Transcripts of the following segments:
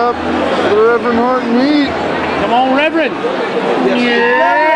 up the Reverend Horton Heat. Come on, Reverend. Yes. Yeah.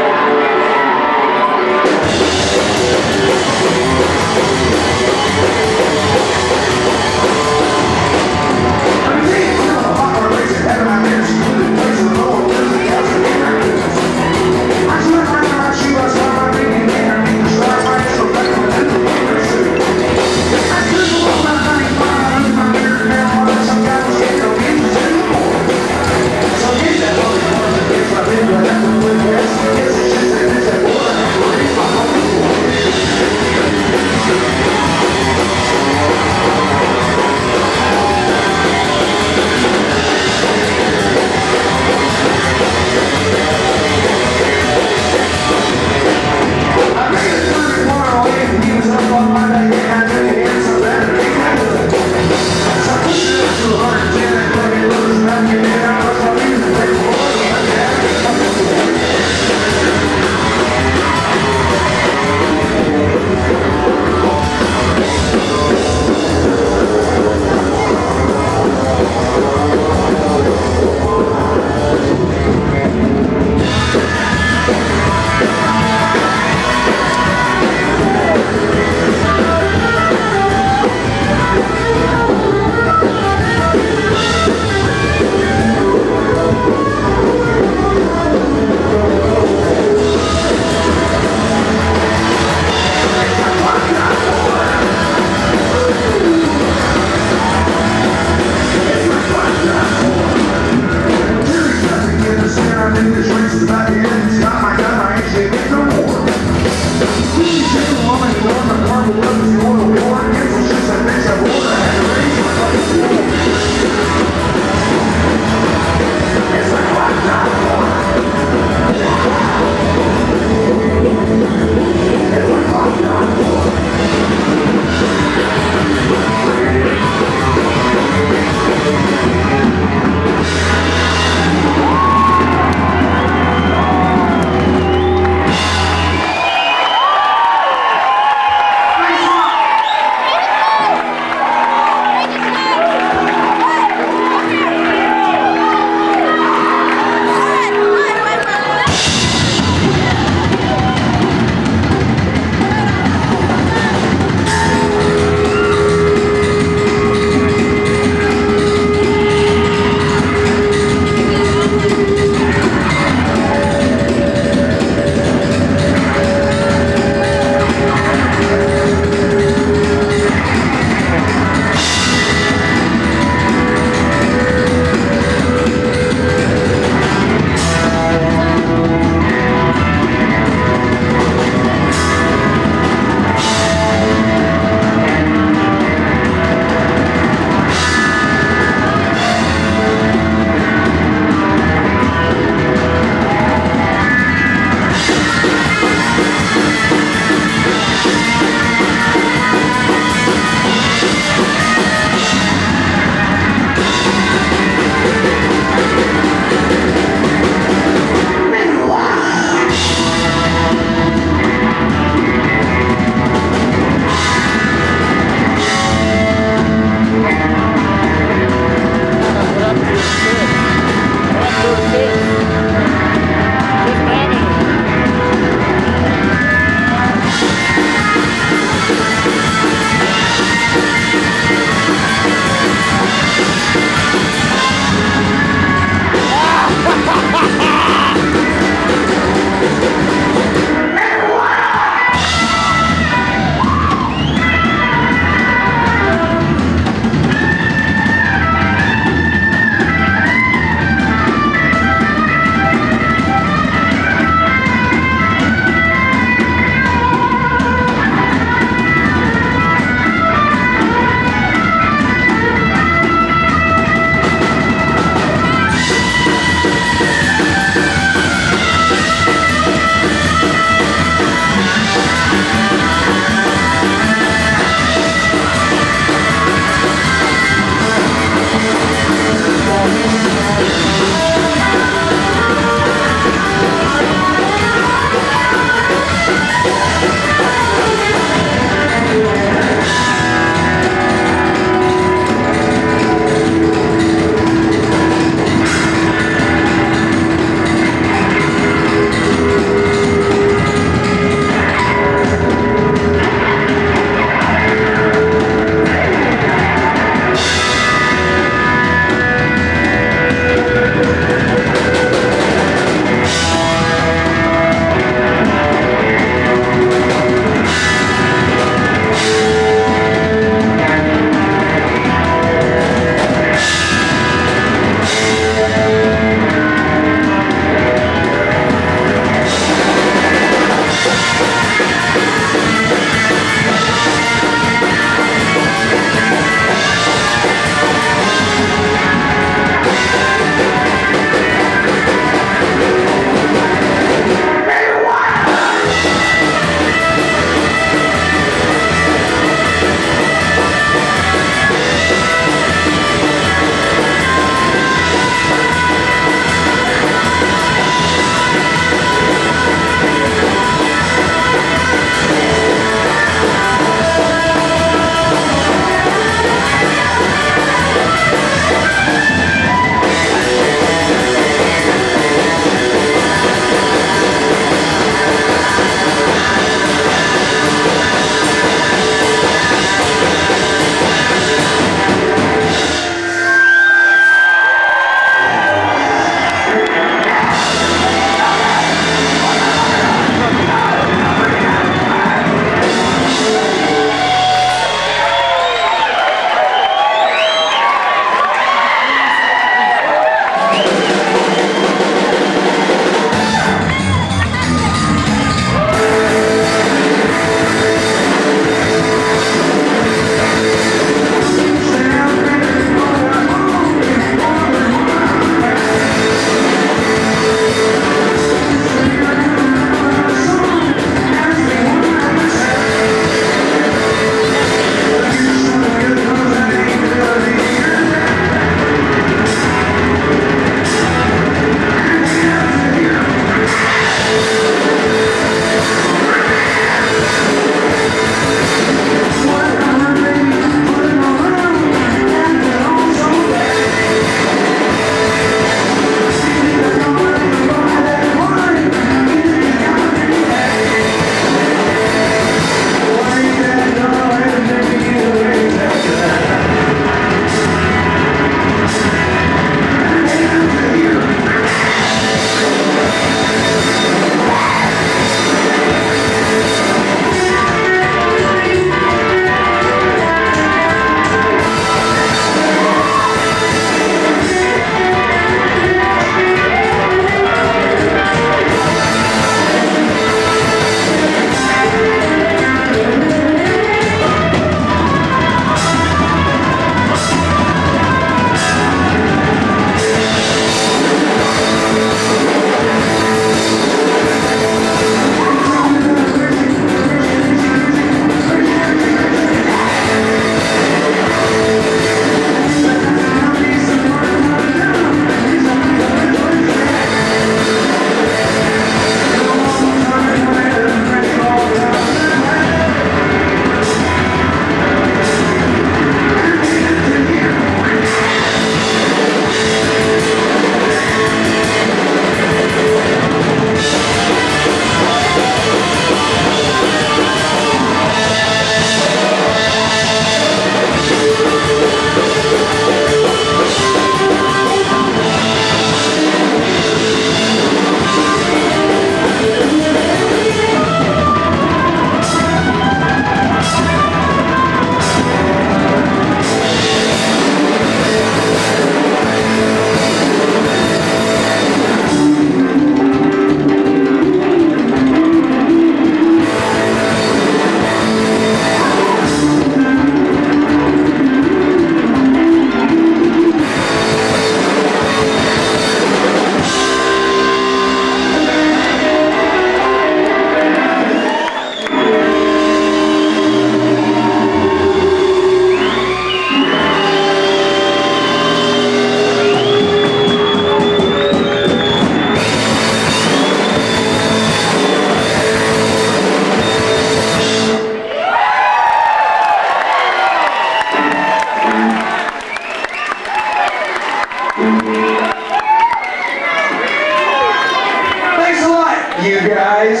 you guys.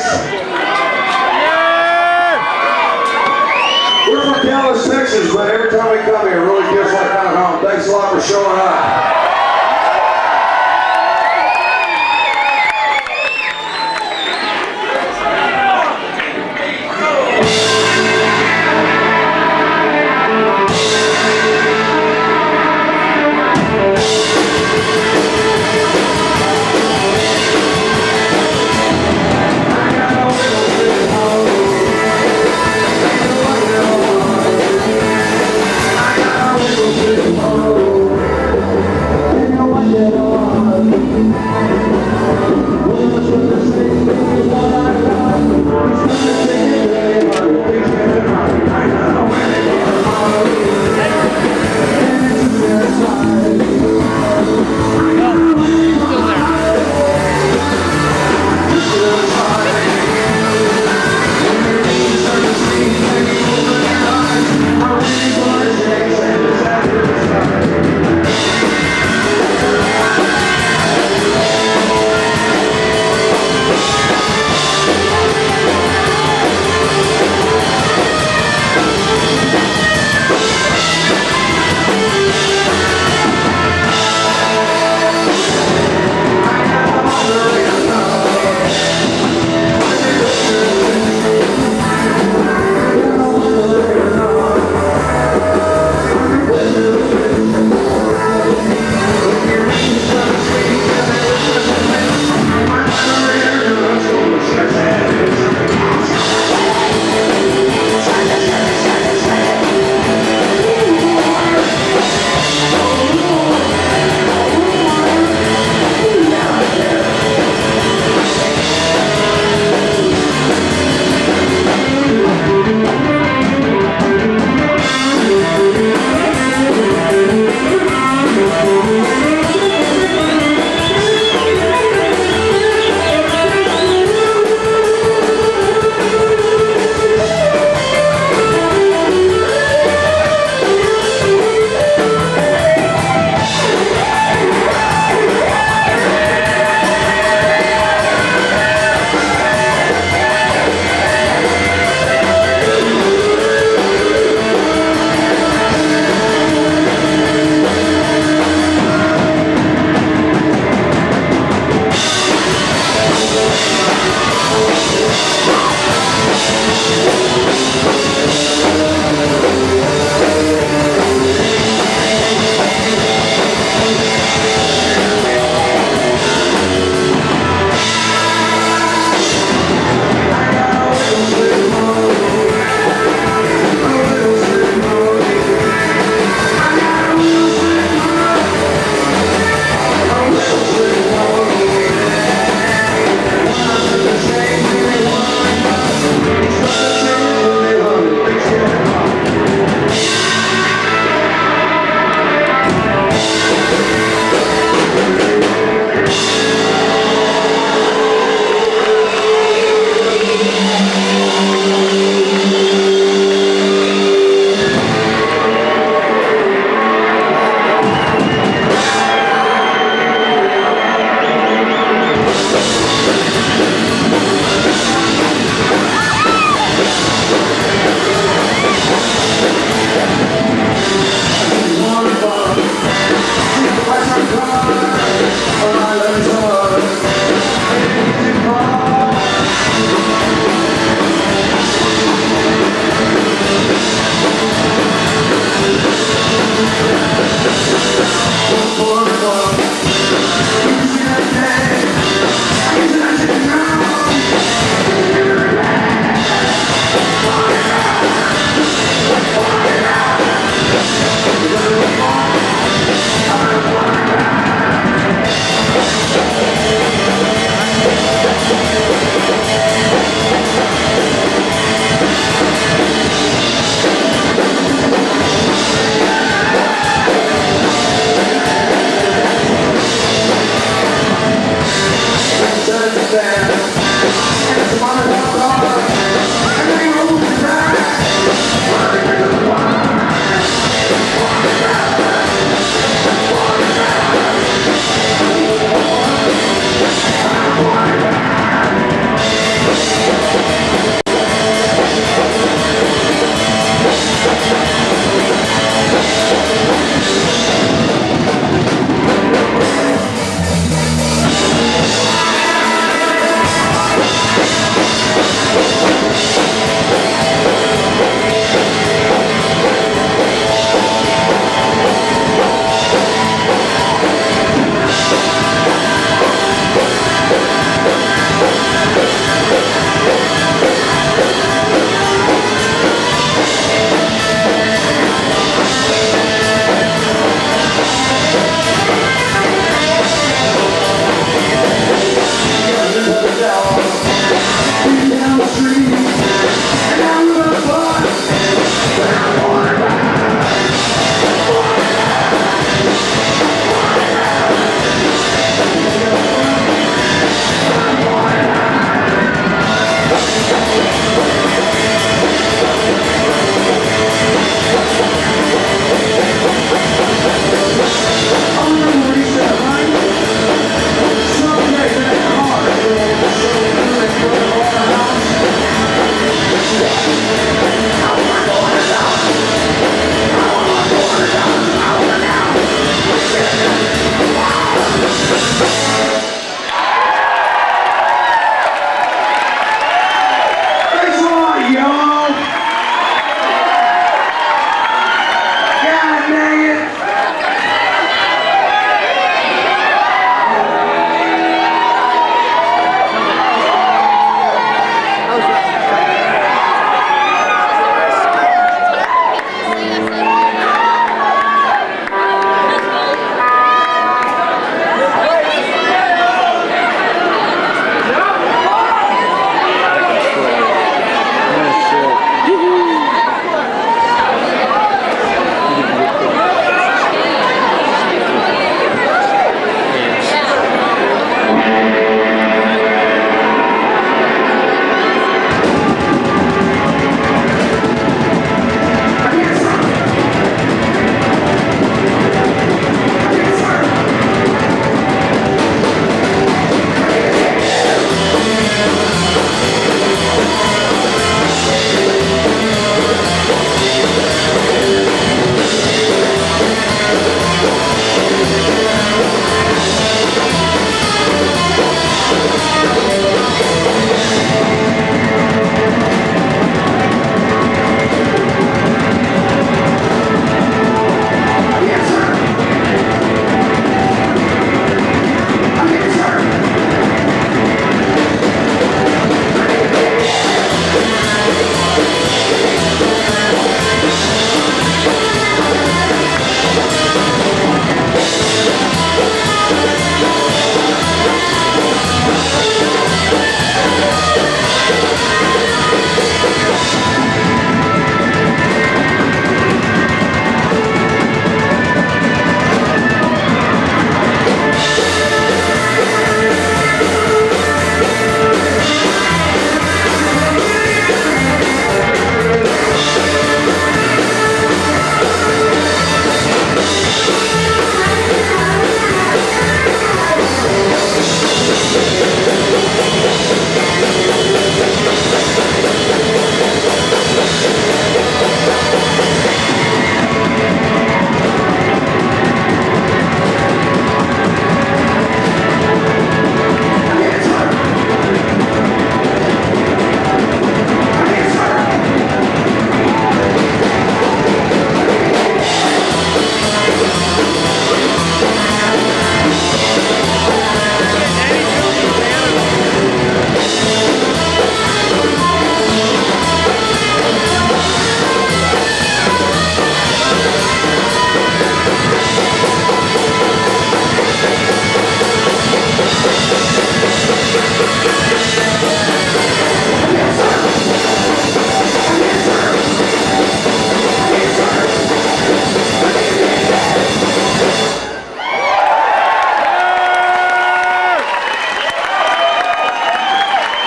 We're from Dallas, Texas, but every time we come here, it really feels like I'm home. Thanks a lot for showing up.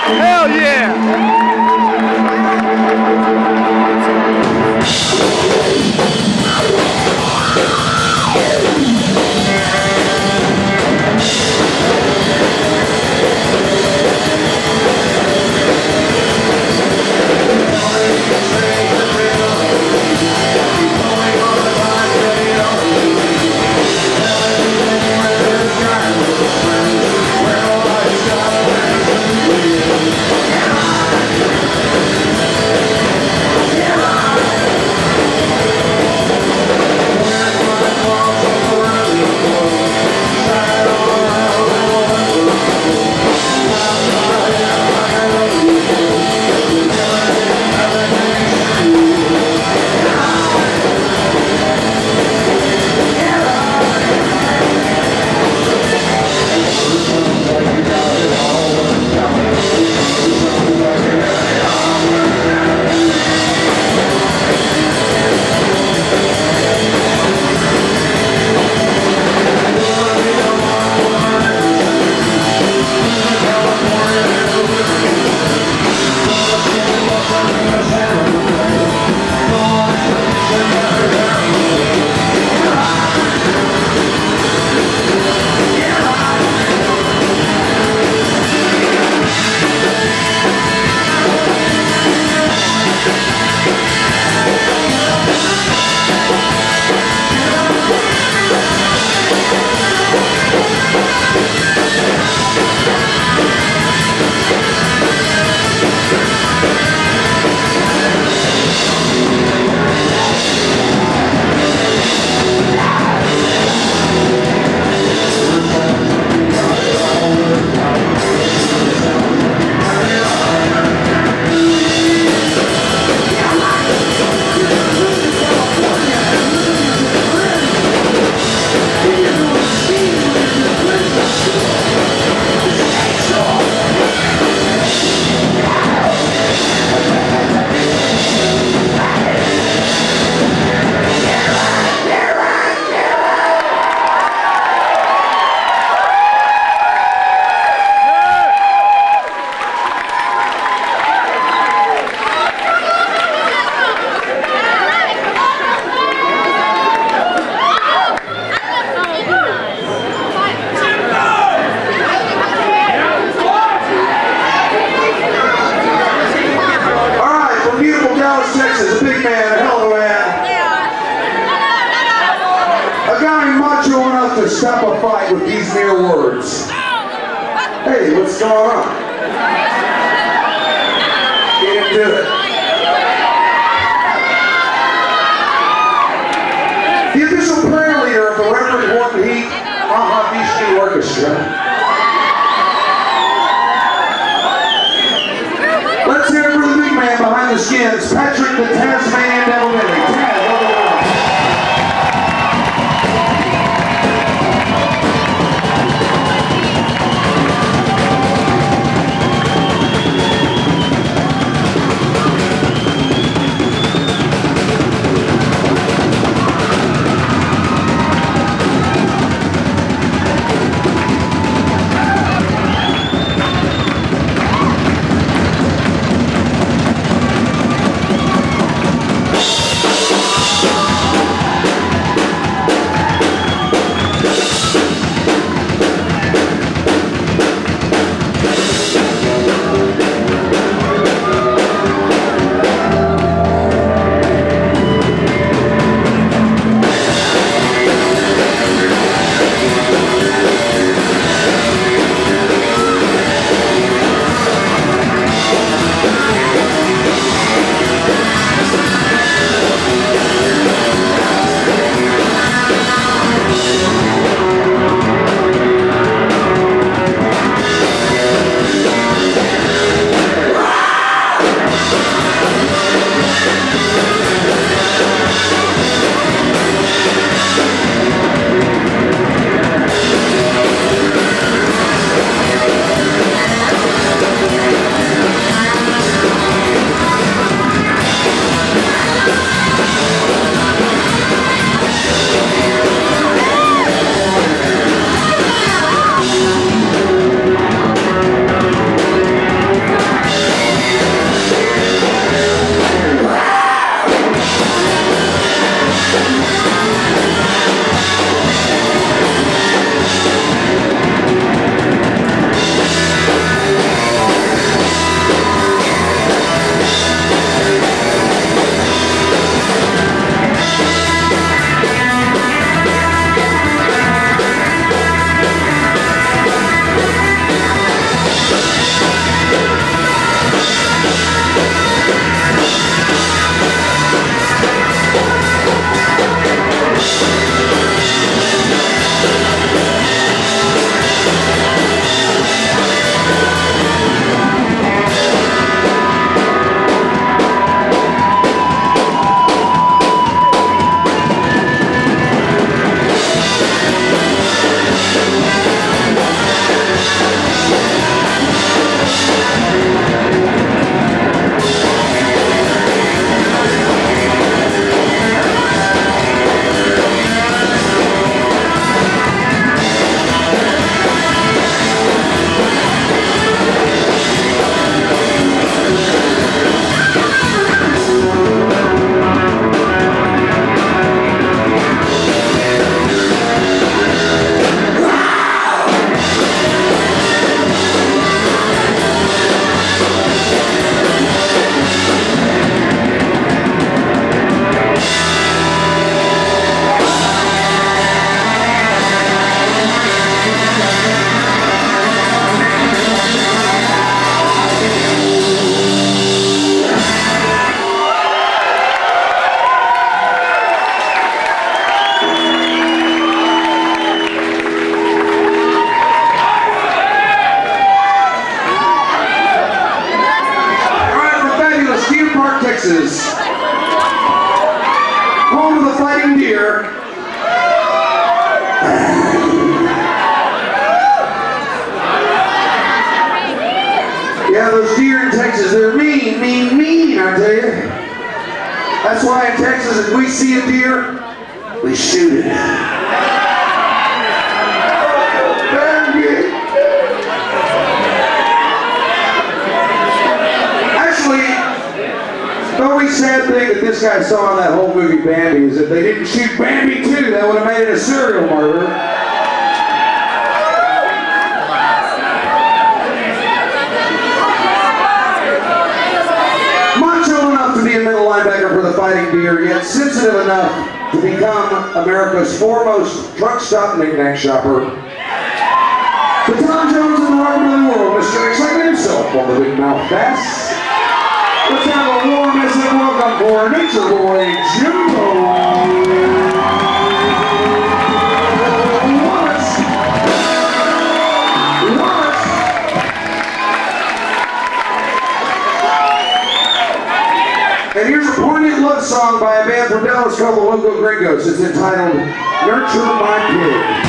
Hell Texas, home of the fighting deer. Yeah, those deer in Texas, they're mean, mean, mean, I tell you. That's why in Texas, if we see a deer, we shoot it. The only sad thing that this guy saw in that whole movie, Bambi, is if they didn't shoot Bambi too, that would have made it a serial murder. Macho enough to be a middle linebacker for the fighting deer, yet sensitive enough to become America's foremost truck stop knick-knack shopper. The Tom Jones of the heart of the world, Mr. Excitement himself on the Big Mouth Bass. Let's have a warm and welcome for Nature Boy Jimbo. Wallace. And here's a poignant love song by a band from Dallas called the Loco Gringos. It's entitled "Nurture My Pig."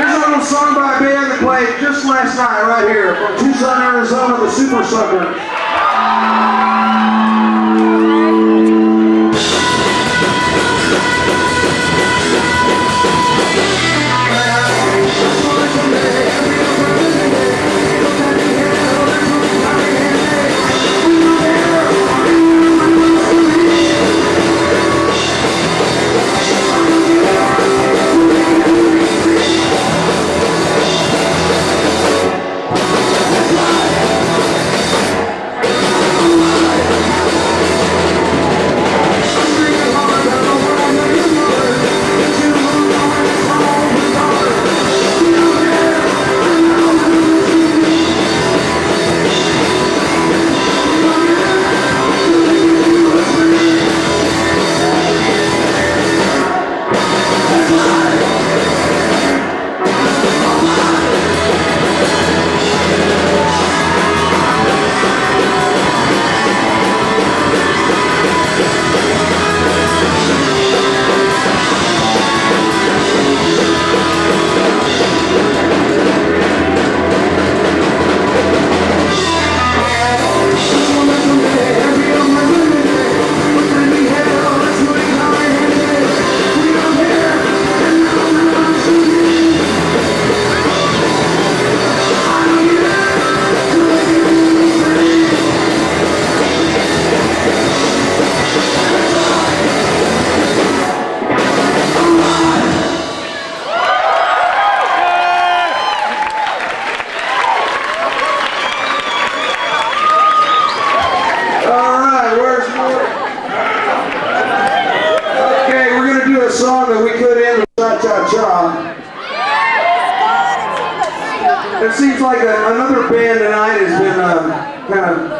Here's a little song by a band that played just last night right here from Tucson, Arizona, the Super Suckers.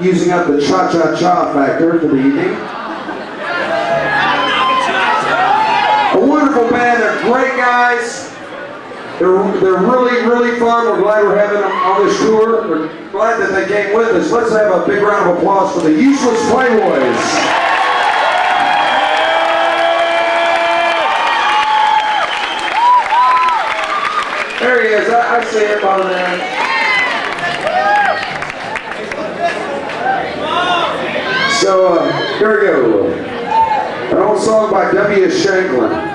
Using up the cha-cha-cha factor for the evening. A wonderful band, they're great guys. They're really, really fun. We're glad we're having them on this tour. We're glad that they came with us. Let's have a big round of applause for the Useless Playboys. There he is, I see him by the end. So, here we go. An old song by W.S. Shanklin.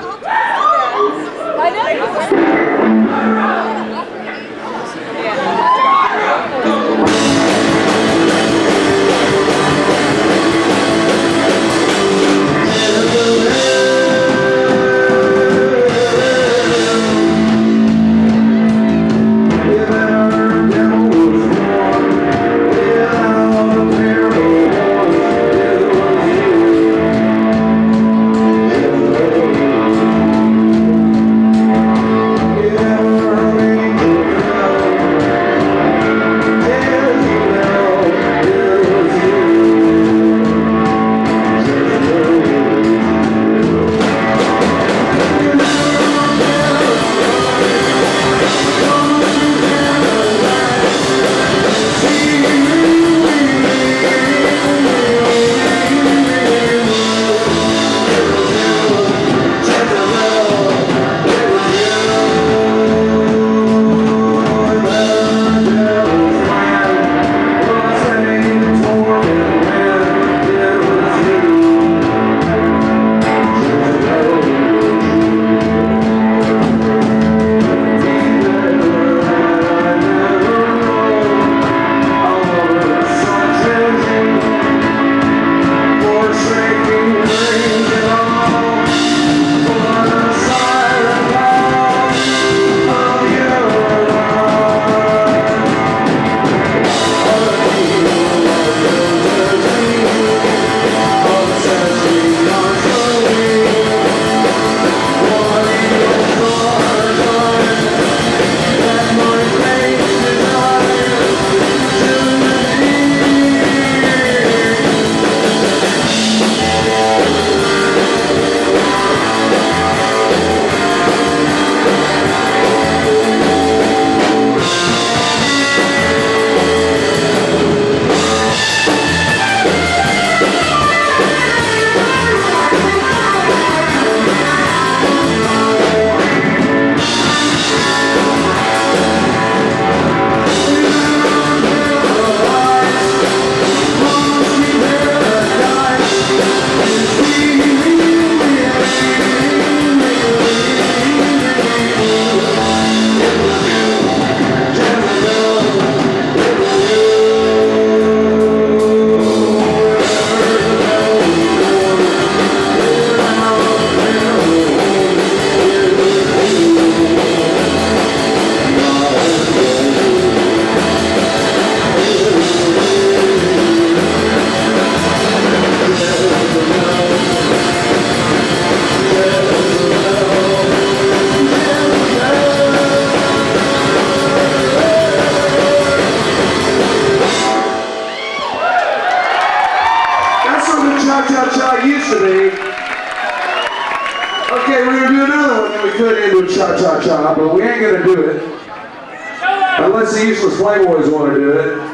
cha-cha-cha, but we ain't going to do it unless the Useless Playboys want to do it. Yeah.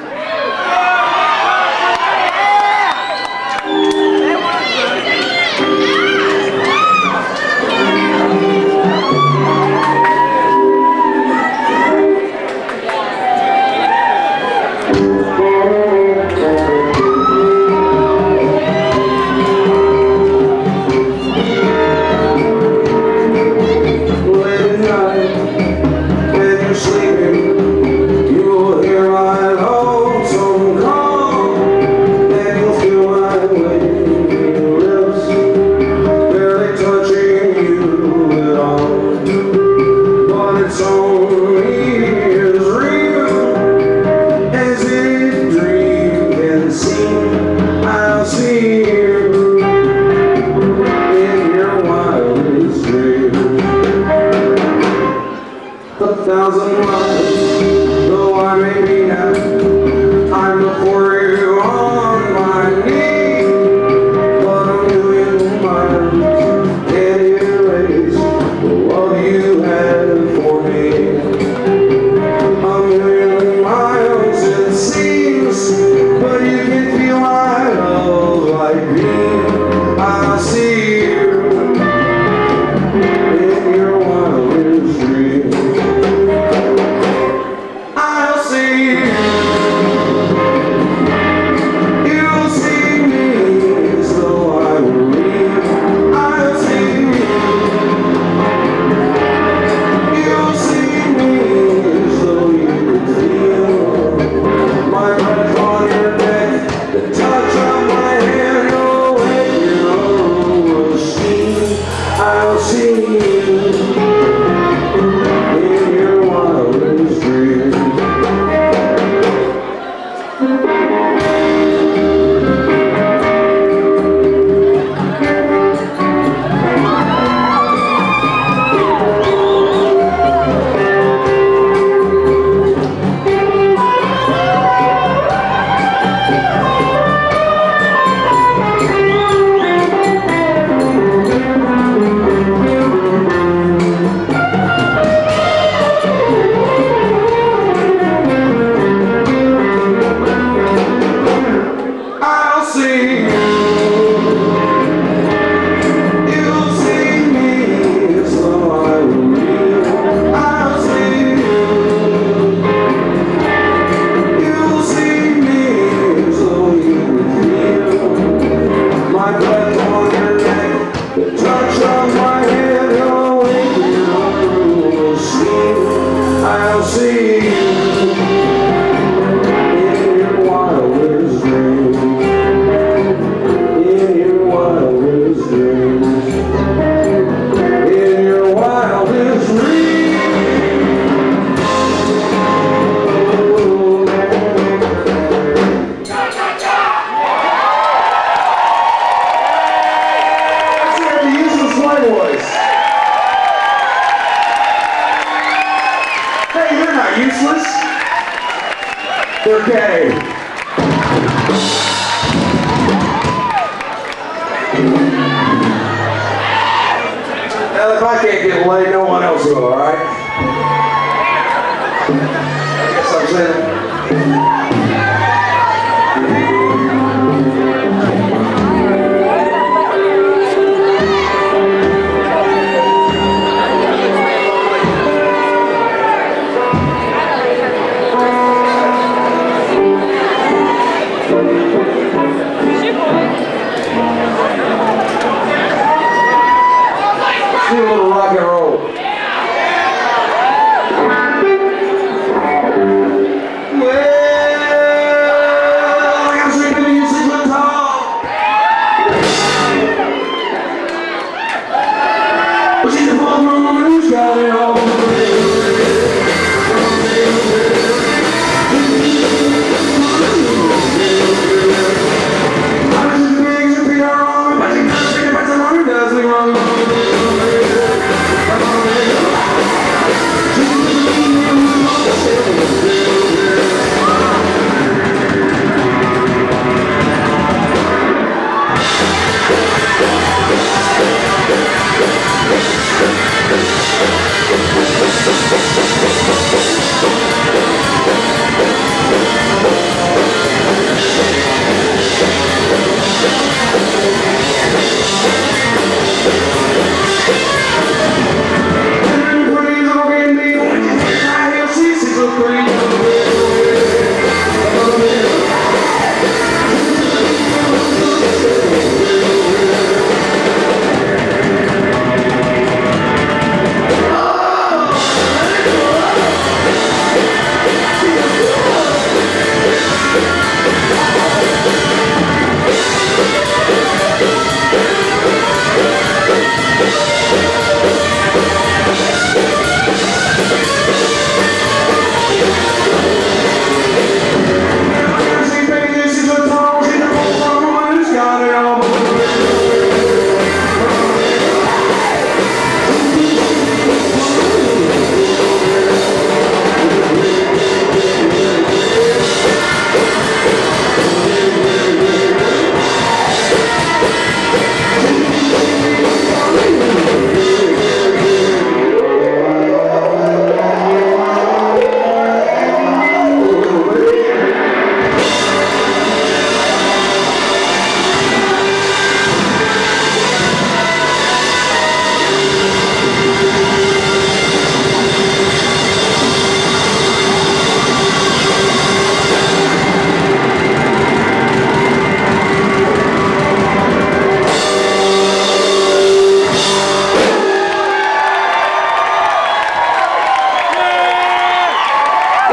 Well,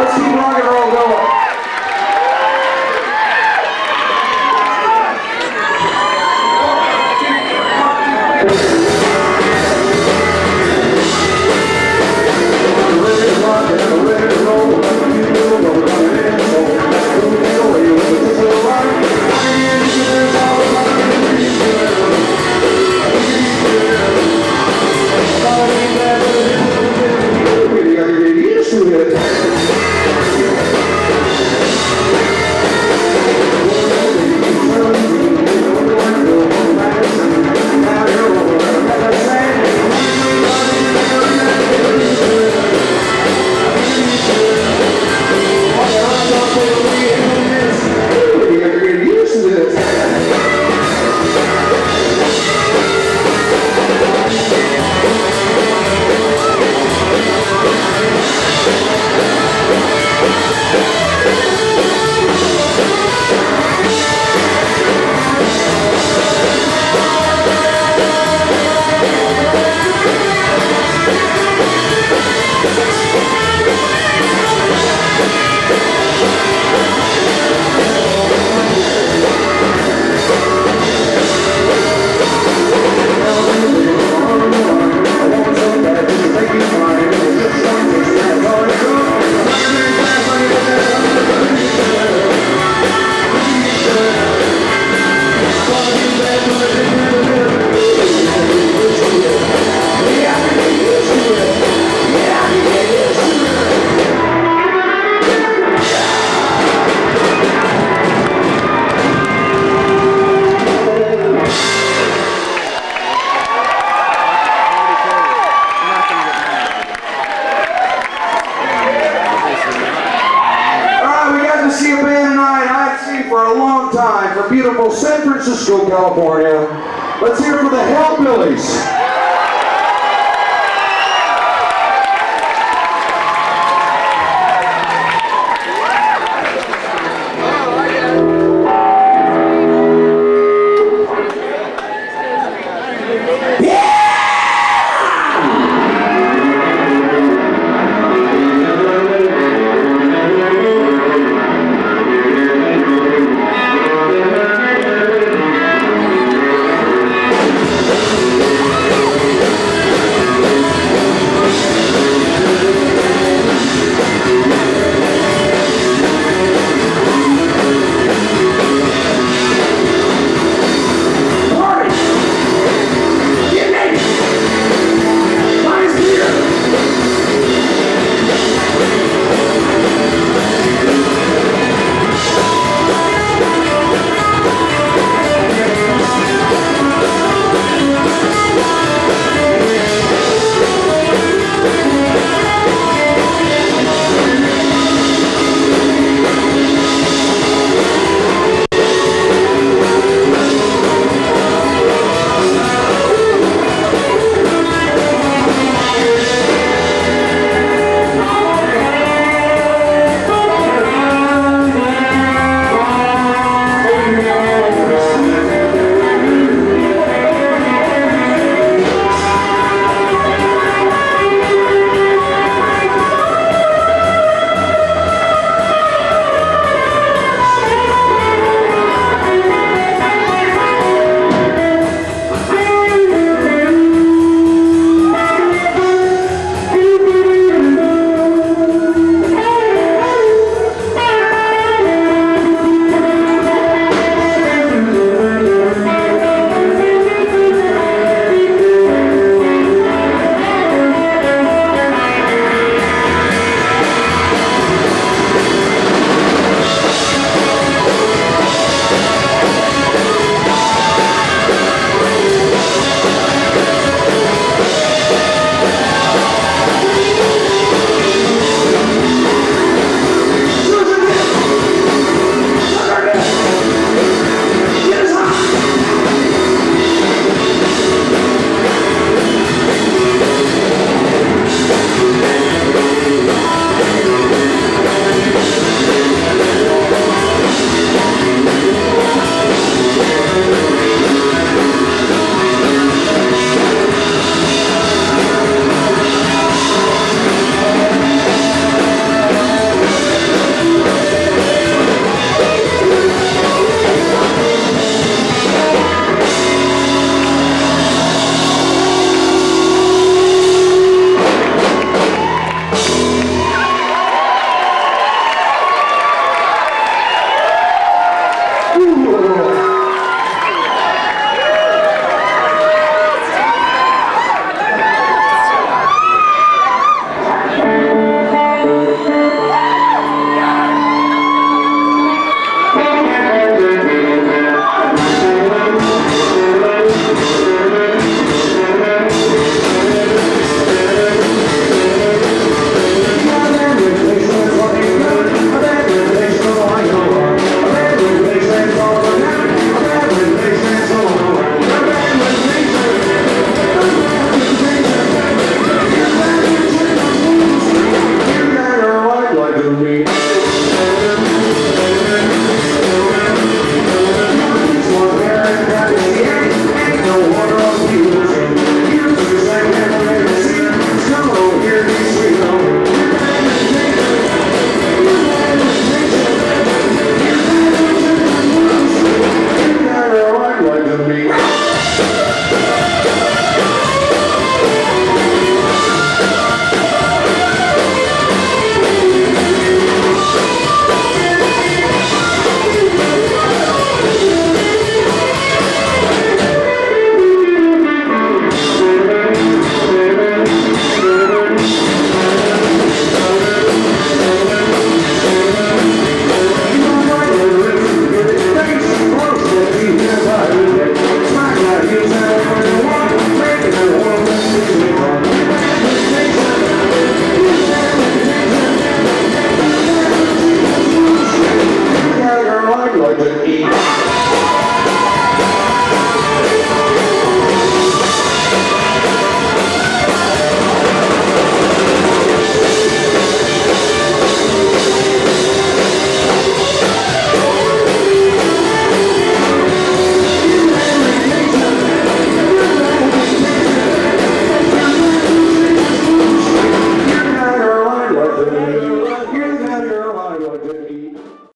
Let's keep rock and roll going. Beautiful San Francisco, California. Let's hear it for the Hellbillies.